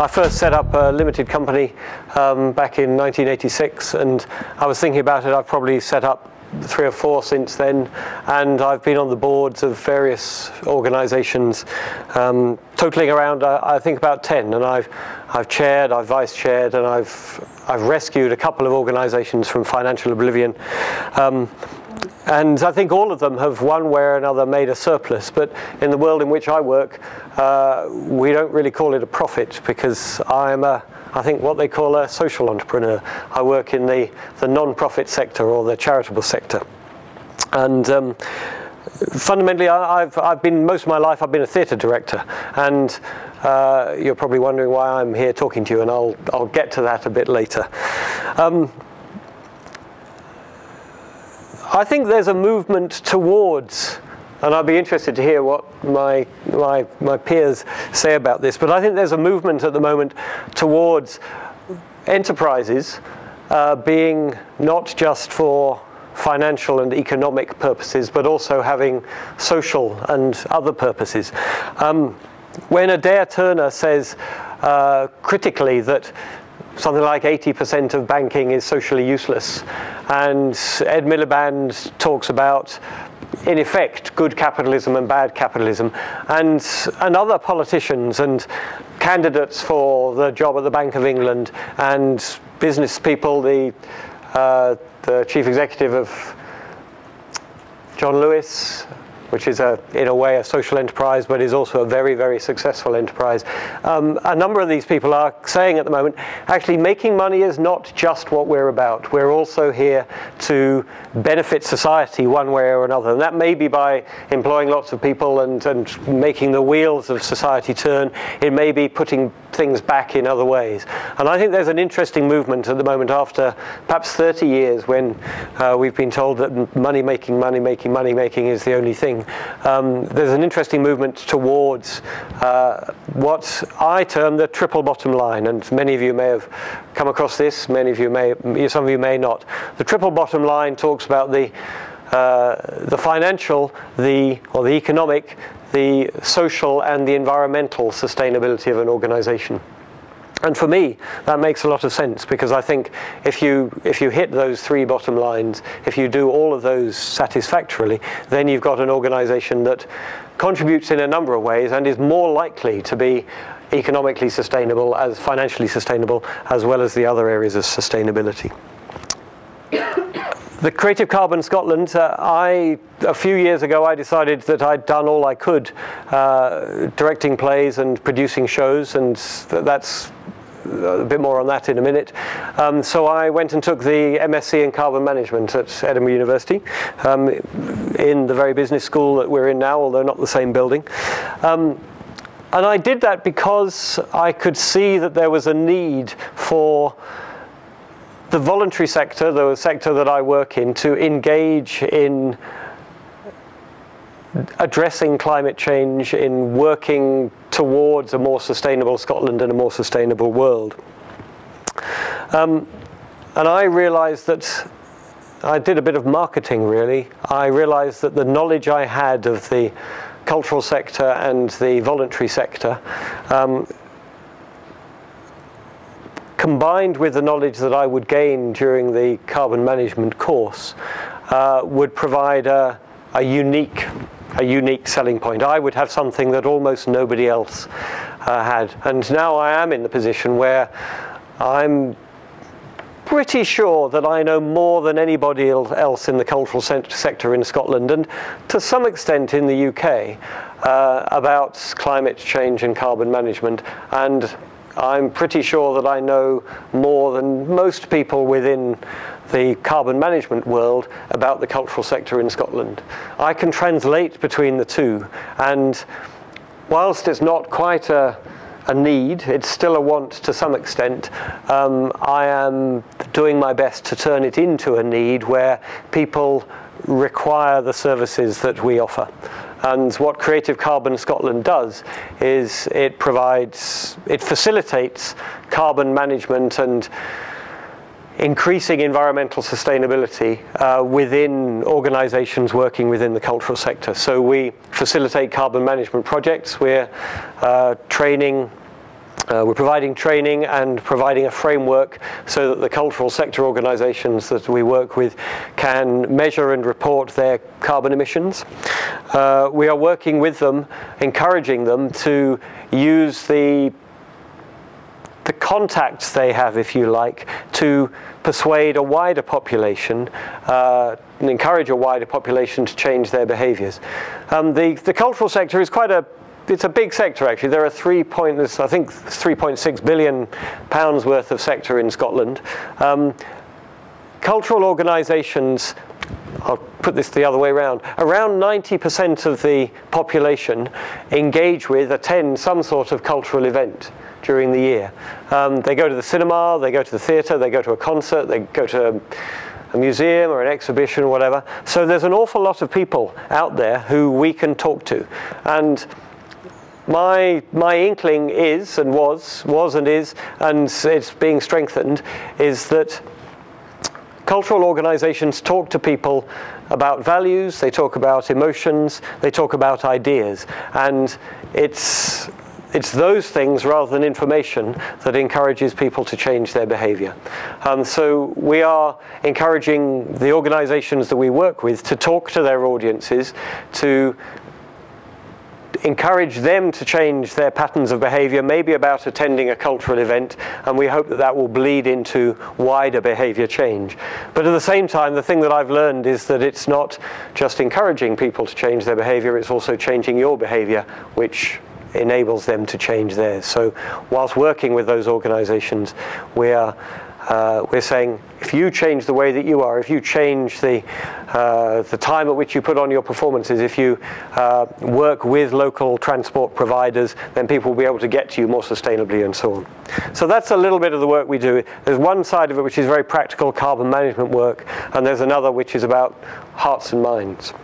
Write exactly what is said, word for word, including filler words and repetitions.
I first set up a limited company um, back in nineteen eighty-six, and I was thinking about it. I've probably set up three or four since then, and I've been on the boards of various organisations, um, totaling around uh, I think about ten. And I've I've chaired, I've vice-chaired, and I've I've rescued a couple of organisations from financial oblivion. Um, And I think all of them have one way or another made a surplus, but in the world in which I work, uh, we don't really call it a profit, because I'm a, I think what they call a social entrepreneur. I work in the, the non-profit sector or the charitable sector. And um, fundamentally, I, I've, I've been, most of my life, I've been a theatre director. And uh, you're probably wondering why I'm here talking to you, and I'll, I'll get to that a bit later. Um, I think there's a movement towards, and I'd be interested to hear what my, my, my peers say about this, but I think there's a movement at the moment towards enterprises uh, being not just for financial and economic purposes, but also having social and other purposes. Um, when Adair Turner says uh, critically that something like eighty percent of banking is socially useless, and Ed Miliband talks about, in effect, good capitalism and bad capitalism, and, and other politicians and candidates for the job at the Bank of England and business people, the, uh, the chief executive of John Lewis, which is a, in a way a social enterprise, but is also a very, very successful enterprise. Um, a number of these people are saying at the moment, actually making money is not just what we're about. We're also here to benefit society one way or another. And that may be by employing lots of people and, and making the wheels of society turn. It may be putting things back in other ways. And I think there's an interesting movement at the moment after perhaps thirty years when uh, we've been told that money making, money making, money making is the only thing. Um, there's an interesting movement towards uh, what I term the triple bottom line, and many of you may have come across this, many of you may, some of you may not. The triple bottom line talks about the, uh, the financial, the, or the economic, the social and the environmental sustainability of an organization. And for me, that makes a lot of sense, because I think if you, if you hit those three bottom lines, if you do all of those satisfactorily, then you've got an organization that contributes in a number of ways and is more likely to be economically sustainable, as financially sustainable, as well as the other areas of sustainability. The Creative Carbon Scotland, uh, I, a few years ago I decided that I'd done all I could uh, directing plays and producing shows, and th that's a bit more on that in a minute. Um, so I went and took the MSc in Carbon Management at Edinburgh University, um, in the very business school that we're in now, although not the same building. Um, and I did that because I could see that there was a need for the voluntary sector, the sector that I work in, to engage in addressing climate change, in working towards a more sustainable Scotland and a more sustainable world. Um, and I realised that I did a bit of marketing, really. I realised that the knowledge I had of the cultural sector and the voluntary sector, um, combined with the knowledge that I would gain during the carbon management course, uh, would provide a, a unique, a unique selling point. I would have something that almost nobody else uh, had. And now I am in the position where I'm pretty sure that I know more than anybody else in the cultural sector in Scotland, and to some extent in the U K, uh, about climate change and carbon management. And I'm pretty sure that I know more than most people within the carbon management world about the cultural sector in Scotland. I can translate between the two, and whilst it's not quite a, a need, it's still a want to some extent, um, I am doing my best to turn it into a need where people require the services that we offer. And what Creative Carbon Scotland does is it provides, it facilitates carbon management and increasing environmental sustainability uh, within organisations working within the cultural sector. So we facilitate carbon management projects. We're uh, training Uh, we're providing training and providing a framework so that the cultural sector organisations that we work with can measure and report their carbon emissions. Uh, we are working with them, encouraging them to use the the contacts they have, if you like, to persuade a wider population, uh, and encourage a wider population to change their behaviours. Um, the, the cultural sector is quite a It's a big sector, actually. There are three point, I think, three point six billion pounds worth of sector in Scotland. Um, cultural organisations, I'll put this the other way around, around ninety percent of the population engage with, attend some sort of cultural event during the year. Um, they go to the cinema, they go to the theatre, they go to a concert, they go to a museum or an exhibition or whatever. So there's an awful lot of people out there who we can talk to. And My, my inkling is, and was, was and is, and it's being strengthened, is that cultural organisations talk to people about values, they talk about emotions, they talk about ideas. And it's, it's those things, rather than information, that encourages people to change their behaviour. Um, so we are encouraging the organisations that we work with to talk to their audiences, to encourage them to change their patterns of behaviour, maybe about attending a cultural event, and we hope that that will bleed into wider behaviour change. But at the same time, the thing that I've learned is that it's not just encouraging people to change their behaviour, it's also changing your behaviour, which enables them to change theirs. So whilst working with those organisations, we are Uh, we're saying, if you change the way that you are, if you change the, uh, the time at which you put on your performances, if you uh, work with local transport providers, then people will be able to get to you more sustainably and so on. So that's a little bit of the work we do. There's one side of it which is very practical carbon management work, and there's another which is about hearts and minds.